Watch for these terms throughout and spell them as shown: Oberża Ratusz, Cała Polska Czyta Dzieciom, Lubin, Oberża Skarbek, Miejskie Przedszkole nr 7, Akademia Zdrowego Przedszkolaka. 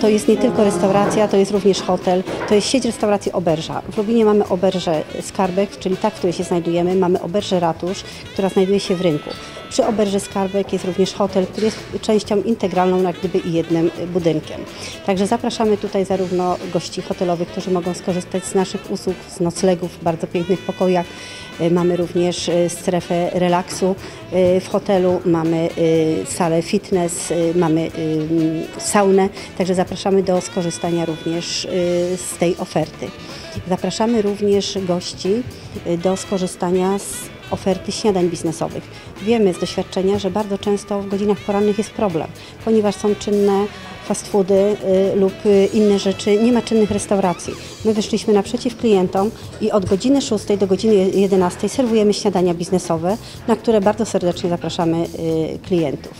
to jest nie tylko restauracja, to jest również hotel, to jest sieć restauracji Oberża. W Lubinie mamy Oberżę Skarbek, czyli ta, w której się znajdujemy, mamy Oberżę Ratusz, która znajduje się w rynku. Przy Oberży Skarbek jest również hotel, który jest częścią integralną, jak gdyby i jednym budynkiem. Także zapraszamy tutaj zarówno gości hotelowych, którzy mogą skorzystać z naszych usług, z noclegów w bardzo pięknych pokojach. Mamy również strefę relaksu w hotelu, mamy salę fitness, mamy saunę, także zapraszamy do skorzystania również z tej oferty. Zapraszamy również gości do skorzystania z oferty śniadań biznesowych. Wiemy z doświadczenia, że bardzo często w godzinach porannych jest problem, ponieważ są czynne fast foody lub inne rzeczy, nie ma czynnych restauracji. My wyszliśmy naprzeciw klientom i od godziny 6 do godziny 11 serwujemy śniadania biznesowe, na które bardzo serdecznie zapraszamy klientów.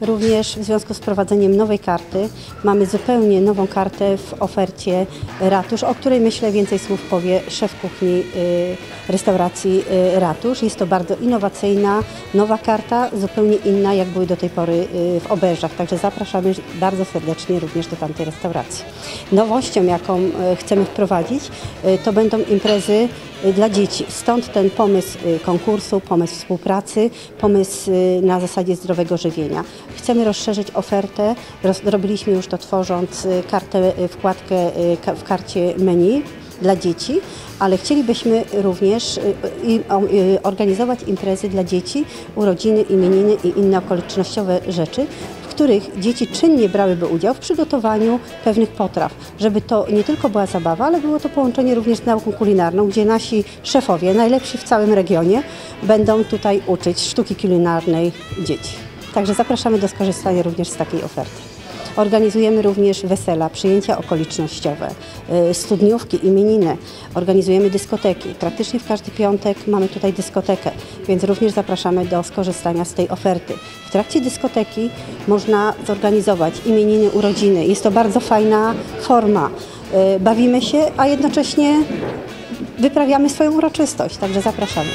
Również w związku z wprowadzeniem nowej karty mamy zupełnie nową kartę w ofercie Ratusz, o której myślę więcej słów powie szef kuchni restauracji Ratusz. Jest to bardzo innowacyjna, nowa karta, zupełnie inna jak były do tej pory w Oberżach, także zapraszamy bardzo serdecznie również do tamtej restauracji. Nowością, jaką chcemy wprowadzić, to będą imprezy dla dzieci. Stąd ten pomysł konkursu, pomysł współpracy, pomysł na zasadzie zdrowego żywienia. Chcemy rozszerzyć ofertę, robiliśmy już to tworząc kartę, wkładkę w karcie menu dla dzieci, ale chcielibyśmy również organizować imprezy dla dzieci, urodziny, imieniny i inne okolicznościowe rzeczy, w których dzieci czynnie brałyby udział w przygotowaniu pewnych potraw, żeby to nie tylko była zabawa, ale było to połączenie również z nauką kulinarną, gdzie nasi szefowie, najlepsi w całym regionie, będą tutaj uczyć sztuki kulinarnej dzieci. Także zapraszamy do skorzystania również z takiej oferty. Organizujemy również wesela, przyjęcia okolicznościowe, studniówki, imieniny, organizujemy dyskoteki. Praktycznie w każdy piątek mamy tutaj dyskotekę, więc również zapraszamy do skorzystania z tej oferty. W trakcie dyskoteki można zorganizować imieniny, urodziny. Jest to bardzo fajna forma. Bawimy się, a jednocześnie wyprawiamy swoją uroczystość, także zapraszamy.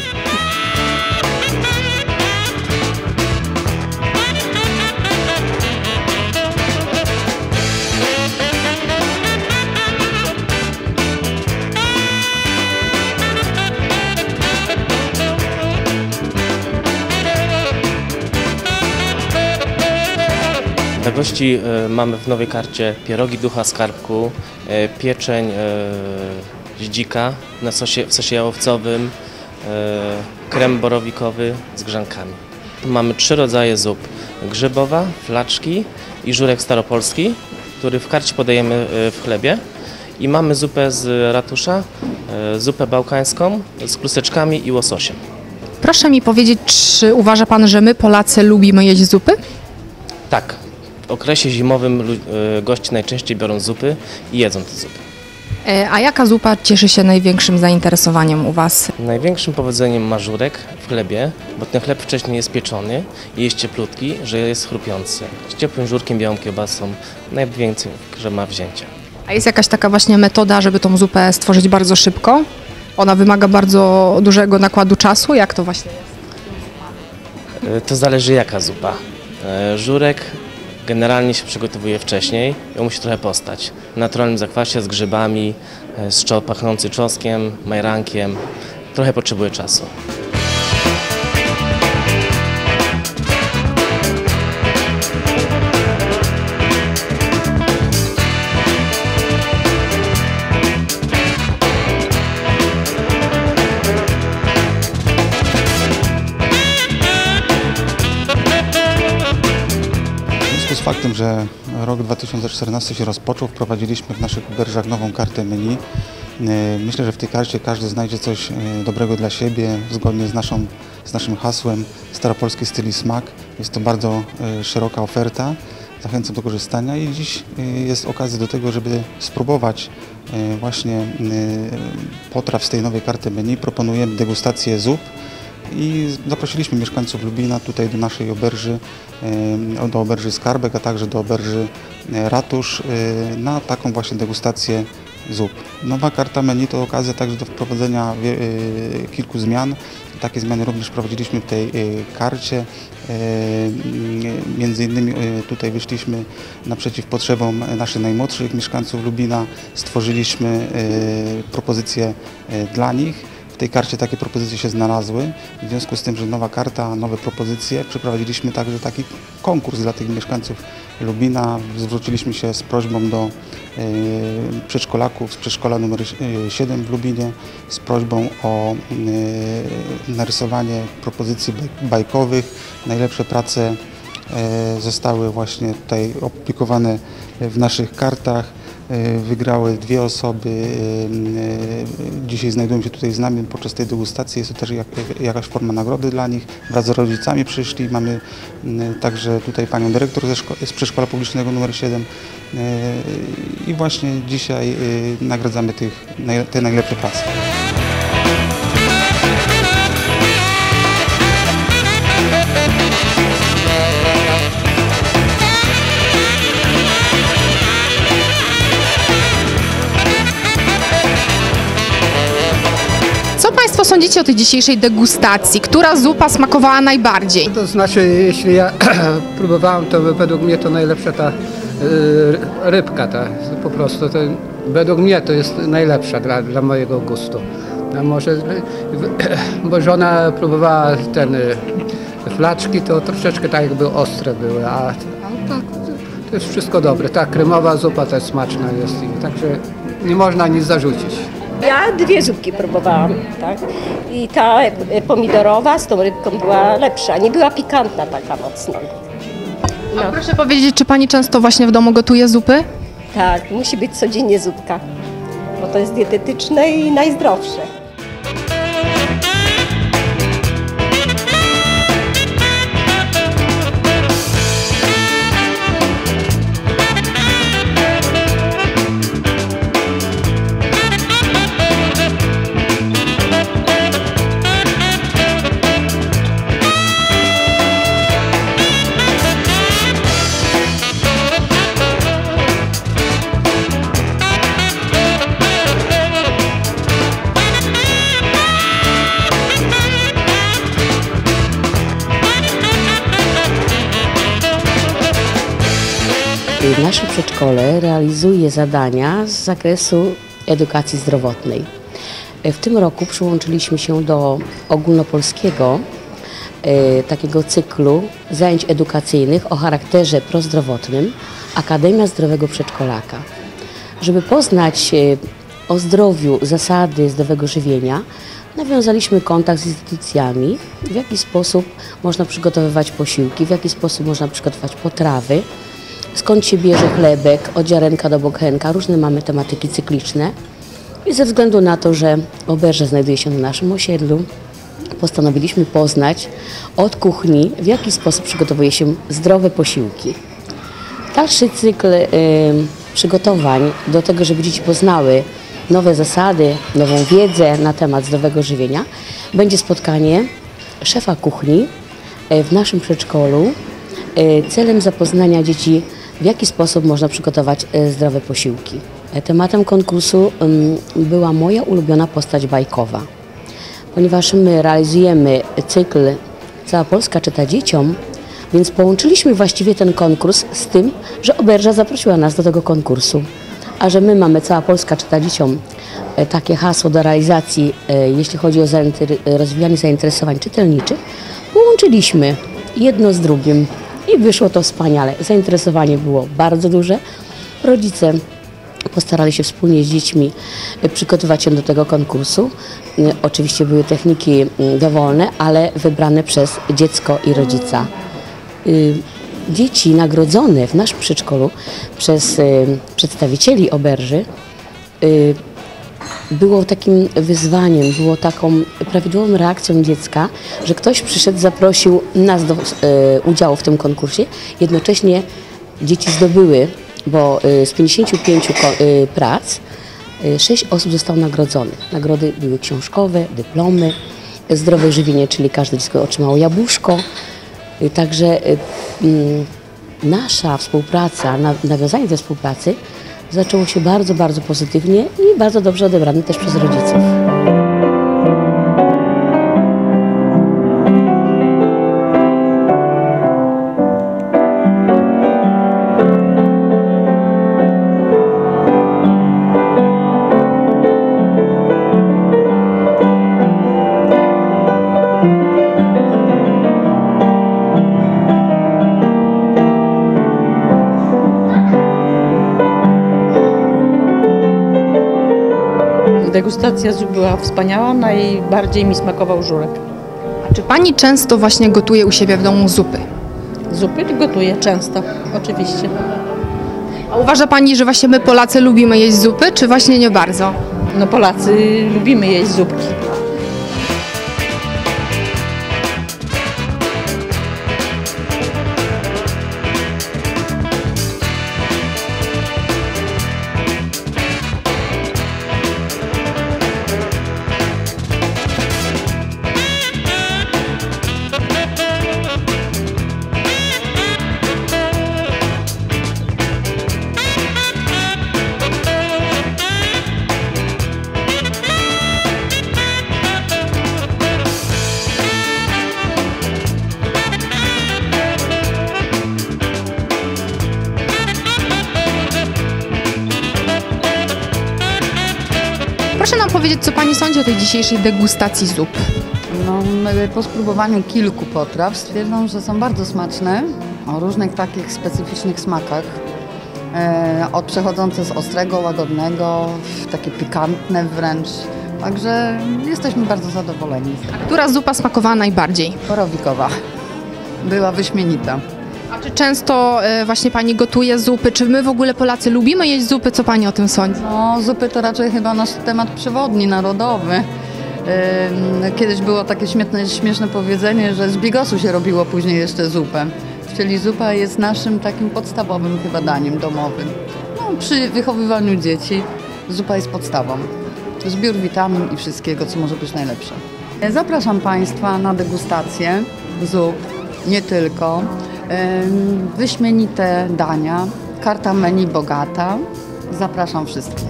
Dla gości mamy w nowej karcie pierogi ducha skarbku, pieczeń z dzika w sosie jałowcowym, krem borowikowy z grzankami. Mamy 3 rodzaje zup: grzybowa, flaczki i żurek staropolski, który w karcie podajemy w chlebie. I mamy zupę z ratusza, zupę bałkańską z krusteczkami i łososiem. Proszę mi powiedzieć, czy uważa Pan, że my Polacy lubimy jeść zupy? Tak. W okresie zimowym goście najczęściej biorą zupy i jedzą te zupy. A jaka zupa cieszy się największym zainteresowaniem u Was? Największym powodzeniem ma żurek w chlebie, bo ten chleb wcześniej jest pieczony i jest cieplutki, że jest chrupiący. Z ciepłym żurkiem, białą kiełbasą najwięcej, że ma wzięcia. A jest jakaś taka właśnie metoda, żeby tą zupę stworzyć bardzo szybko? Ona wymaga bardzo dużego nakładu czasu? Jak to właśnie jest? To zależy jaka zupa. Żurek generalnie się przygotowuje wcześniej i on musi trochę postać. W naturalnym zakwasie z grzybami, pachnący czosnkiem, majrankiem. Trochę potrzebuje czasu. Z faktem, że rok 2014 się rozpoczął, wprowadziliśmy w naszych Oberżach nową kartę menu. Myślę, że w tej karcie każdy znajdzie coś dobrego dla siebie, zgodnie z naszym hasłem Staropolski styl i smak. Jest to bardzo szeroka oferta, zachęcam do korzystania i dziś jest okazja do tego, żeby spróbować właśnie potraw z tej nowej karty menu. Proponujemy degustację zup. I zaprosiliśmy mieszkańców Lubina tutaj do naszej Oberży, do Oberży Skarbek, a także do Oberży Ratusz na taką właśnie degustację zup. Nowa karta menu to okazja także do wprowadzenia kilku zmian. Takie zmiany również prowadziliśmy w tej karcie. Między innymi tutaj wyszliśmy naprzeciw potrzebom naszych najmłodszych mieszkańców Lubina. Stworzyliśmy propozycje dla nich. W tej karcie takie propozycje się znalazły. W związku z tym, że nowa karta, nowe propozycje, przeprowadziliśmy także taki konkurs dla tych mieszkańców Lubina. Zwróciliśmy się z prośbą do przedszkolaków z przedszkola nr 7 w Lubinie z prośbą o narysowanie propozycji bajkowych. Najlepsze prace zostały właśnie tutaj opublikowane w naszych kartach. Wygrały dwie osoby, dzisiaj znajdują się tutaj z nami podczas tej degustacji, jest to też jakaś forma nagrody dla nich. Wraz z rodzicami przyszli, mamy także tutaj panią dyrektor z Przedszkola Publicznego nr 7 i właśnie dzisiaj nagradzamy te najlepsze prace. Co sądzicie o tej dzisiejszej degustacji? Która zupa smakowała najbardziej? To znaczy, jeśli ja próbowałem, to według mnie to najlepsza ta rybka, ta, po prostu. To, według mnie to jest najlepsza dla mojego gustu. A może, bo żona próbowała ten flaczki, to troszeczkę tak jakby ostre były, a tak, to jest wszystko dobre. Ta kremowa zupa też smaczna jest, także nie można nic zarzucić. Ja dwie zupki próbowałam, tak? I ta pomidorowa z tą rybką była lepsza, nie była pikantna taka mocno. No. A proszę powiedzieć, czy pani często właśnie w domu gotuje zupy? Tak, musi być codziennie zupka, bo to jest dietetyczne i najzdrowsze. Nasze przedszkole realizuje zadania z zakresu edukacji zdrowotnej. W tym roku przyłączyliśmy się do ogólnopolskiego takiego cyklu zajęć edukacyjnych o charakterze prozdrowotnym Akademia Zdrowego Przedszkolaka. Żeby poznać o zdrowiu zasady zdrowego żywienia, nawiązaliśmy kontakt z instytucjami, w jaki sposób można przygotowywać posiłki, w jaki sposób można przygotować potrawy, skąd się bierze chlebek, od ziarenka do bochenka, różne mamy tematyki cykliczne i ze względu na to, że Oberża znajduje się na naszym osiedlu, postanowiliśmy poznać od kuchni, w jaki sposób przygotowuje się zdrowe posiłki. Dalszy cykl przygotowań do tego, żeby dzieci poznały nowe zasady, nową wiedzę na temat zdrowego żywienia, będzie spotkanie szefa kuchni w naszym przedszkolu celem zapoznania dzieci, w jaki sposób można przygotować zdrowe posiłki. Tematem konkursu była moja ulubiona postać bajkowa. Ponieważ my realizujemy cykl Cała Polska Czyta Dzieciom, więc połączyliśmy właściwie ten konkurs z tym, że Oberża zaprosiła nas do tego konkursu. A że my mamy Cała Polska Czyta Dzieciom takie hasło do realizacji, jeśli chodzi o rozwijanie zainteresowań czytelniczych, połączyliśmy jedno z drugim. I wyszło to wspaniale. Zainteresowanie było bardzo duże. Rodzice postarali się wspólnie z dziećmi przygotować się do tego konkursu. Oczywiście były techniki dowolne, ale wybrane przez dziecko i rodzica. Dzieci nagrodzone w naszym przedszkolu przez przedstawicieli Oberży było takim wyzwaniem, było taką prawidłową reakcją dziecka, że ktoś przyszedł, zaprosił nas do udziału w tym konkursie. Jednocześnie dzieci zdobyły, bo z 55 prac 6 osób zostało nagrodzonych. Nagrody były książkowe, dyplomy, zdrowe żywienie, czyli każde dziecko otrzymało jabłuszko. Także nasza współpraca, nawiązanie do współpracy zaczęło się bardzo, bardzo pozytywnie i bardzo dobrze odebrane też przez rodziców. Degustacja zup była wspaniała, najbardziej mi smakował żurek. A czy Pani często właśnie gotuje u siebie w domu zupy? Zupy gotuję często, oczywiście. A uważa Pani, że właśnie my Polacy lubimy jeść zupy, czy właśnie nie bardzo? No Polacy lubimy jeść zupki. Proszę nam powiedzieć, co Pani sądzi o tej dzisiejszej degustacji zup? No, po spróbowaniu kilku potraw stwierdzam, że są bardzo smaczne, o różnych takich specyficznych smakach. Od przechodzące z ostrego, łagodnego, takie pikantne wręcz. Także jesteśmy bardzo zadowoleni. A która zupa smakowała najbardziej? Borowikowa. Była wyśmienita. A czy często właśnie Pani gotuje zupy? Czy my w ogóle Polacy lubimy jeść zupy? Co Pani o tym sądzi? No, zupy to raczej chyba nasz temat przewodni, narodowy. Kiedyś było takie śmieszne powiedzenie, że z bigosu się robiło później jeszcze zupę. Czyli zupa jest naszym takim podstawowym chyba daniem domowym. No, przy wychowywaniu dzieci zupa jest podstawą. Zbiór witamin i wszystkiego, co może być najlepsze. Zapraszam Państwa na degustację zup, nie tylko. Wyśmienite dania, karta menu bogata. Zapraszam wszystkich.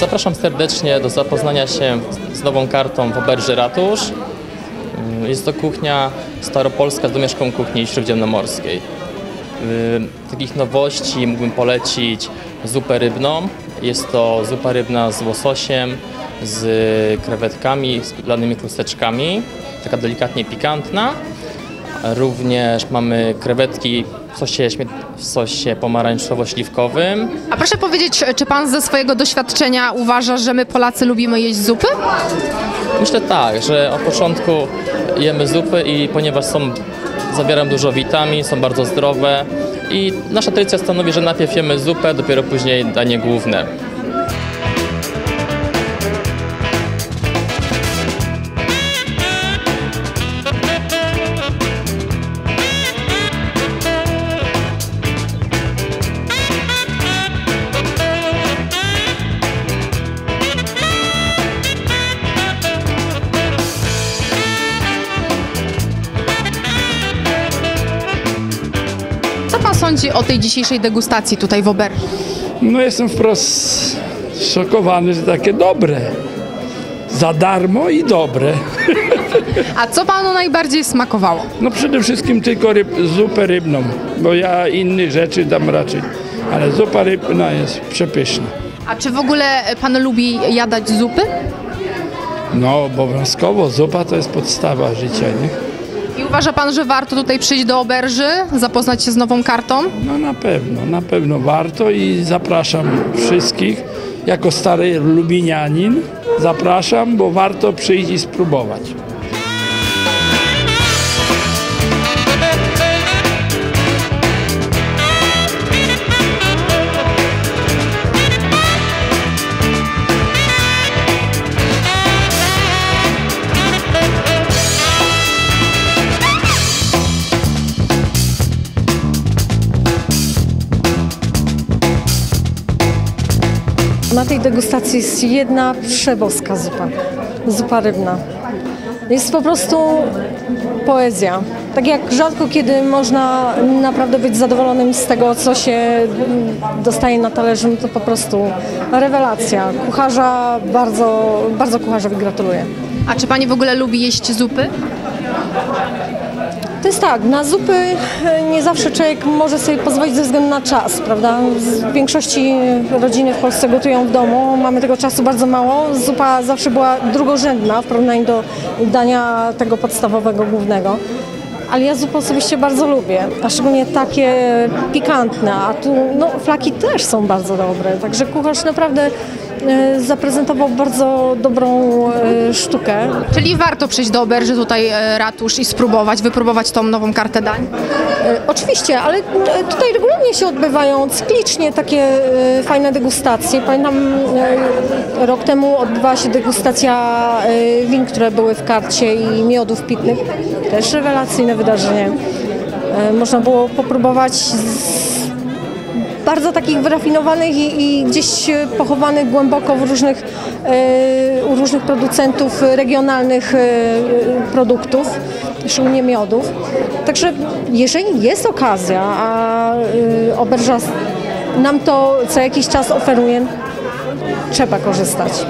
Zapraszam serdecznie do zapoznania się z nową kartą w Oberży Ratusz. Jest to kuchnia staropolska z domieszką kuchni śródziemnomorskiej. Takich nowości mógłbym polecić zupę rybną. Jest to zupa rybna z łososiem, z krewetkami, z lanymi krusteczkami. Taka delikatnie pikantna. Również mamy krewetki w sosie pomarańczowo-śliwkowym. A proszę powiedzieć, czy Pan ze swojego doświadczenia uważa, że my Polacy lubimy jeść zupy? Myślę tak, że od początku jemy zupy i ponieważ zawierają dużo witamin, są bardzo zdrowe i nasza tradycja stanowi, że najpierw jemy zupę, dopiero później danie główne. Co sądzi o tej dzisiejszej degustacji tutaj w Oberży? No jestem wprost szokowany, że takie dobre. Za darmo i dobre. A co Panu najbardziej smakowało? No przede wszystkim tylko zupę rybną, bo ja innych rzeczy dam raczej. Ale zupa rybna jest przepyszna. A czy w ogóle Pan lubi jadać zupy? No obowiązkowo, zupa to jest podstawa życia, nie? I uważa Pan, że warto tutaj przyjść do Oberży, zapoznać się z nową kartą? No na pewno warto i zapraszam wszystkich. Jako stary lubinianin zapraszam, bo warto przyjść i spróbować. Na tej degustacji jest jedna przeboska zupa, zupa rybna. Jest po prostu poezja. Tak jak rzadko kiedy można naprawdę być zadowolonym z tego, co się dostaje na talerzu, to po prostu rewelacja. Kucharza, bardzo, bardzo kucharzowi gratuluję. A czy pani w ogóle lubi jeść zupy? To jest tak, na zupy nie zawsze człowiek może sobie pozwolić ze względu na czas, prawda? W większości rodziny w Polsce gotują w domu, mamy tego czasu bardzo mało. Zupa zawsze była drugorzędna w porównaniu do dania tego podstawowego, głównego. Ale ja zupę osobiście bardzo lubię, a szczególnie takie pikantne, a tu no, flaki też są bardzo dobre, także kucharz naprawdę zaprezentował bardzo dobrą sztukę. Czyli warto przyjść do Oberży tutaj Ratusz i spróbować, wypróbować tą nową kartę dań? Oczywiście, ale tutaj regularnie się odbywają cyklicznie takie fajne degustacje. Pamiętam rok temu odbywała się degustacja win, które były w karcie i miodów pitnych. Też rewelacyjne wydarzenie. Można było popróbować bardzo takich wyrafinowanych i gdzieś pochowanych głęboko w różnych, u różnych producentów regionalnych produktów, szczególnie miodów. Także jeżeli jest okazja, a Oberża nam to co jakiś czas oferuje, trzeba korzystać.